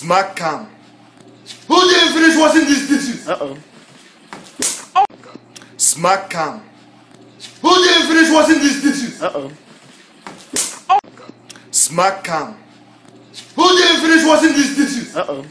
Smack cam. Who didn't finish washing these dishes? Oh. Smack cam. Who didn't finish washing these dishes? Oh. Smack cam. Who didn't finish washing these dishes?